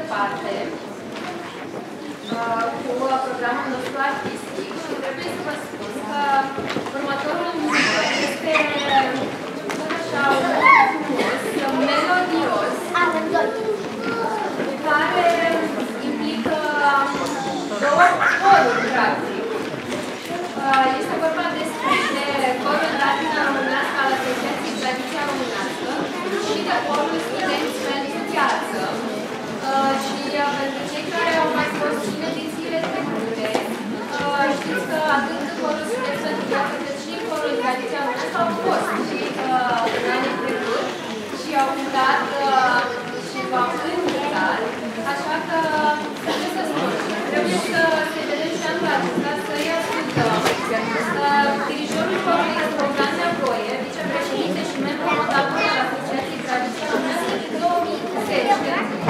departe cu programul nostru artistic și trebuie să vă spun că următorul număr este așa frumos, melodios, care implică două coruri, practic. Este vorba despre corul Latina Românească al Asociației Tradiția Românească și de corul Studenți pentru Viață. Și pentru cei care au mai fost și în edițiile trecute, știți că atât corul Studenți pentru Viață, cât și corul Tradiția Românească au fost și în anii trecuți și au cântat și v-au încântat. Așa că trebuie să spun, trebuie să se vedem și anul acesta, să-i ascultăm. Dirijorul corului este Bogdan Neagoie, vicepreședinte și membru al Asociației Tradiția Românească din 2010.